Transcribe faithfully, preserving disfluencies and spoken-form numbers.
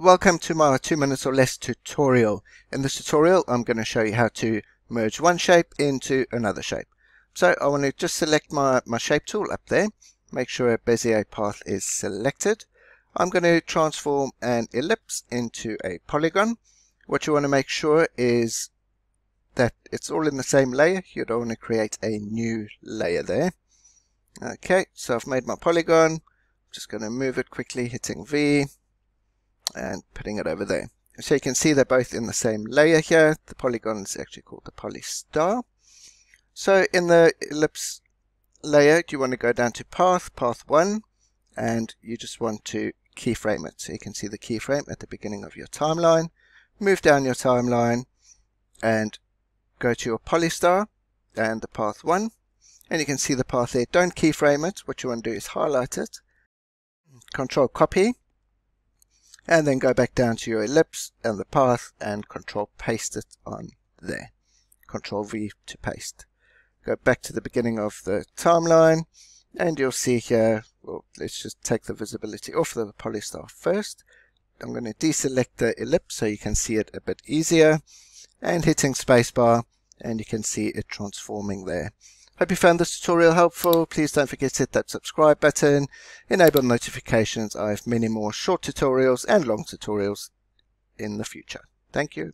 Welcome to my two minutes or less tutorial. In this tutorial I'm going to show you how to merge one shape into another shape. So I want to just select my, my shape tool up there, make sure Bezier path is selected. I'm going to transform an ellipse into a polygon. What you want to make sure is that it's all in the same layer. You don't want to create a new layer there. Okay, so I've made my polygon. I'm just going to move it quickly, hitting V. And putting it over there. So you can see they're both in the same layer here. The polygon is actually called the poly star. So in the ellipse layer, you want to go down to path, path one, and you just want to keyframe it. So you can see the keyframe at the beginning of your timeline. Move down your timeline and go to your poly star and the path one. And you can see the path there. Don't keyframe it. What you want to do is highlight it. Control copy. And then go back down to your ellipse and the path and control paste it on there. Control V to paste. Go back to the beginning of the timeline and you'll see here, well, let's just take the visibility off the poly star first. I'm going to deselect the ellipse so you can see it a bit easier, and hitting spacebar, and you can see it transforming there. Hope you found this tutorial helpful. Please don't forget to hit that subscribe button, enable notifications. I have many more short tutorials and long tutorials in the future. Thank you.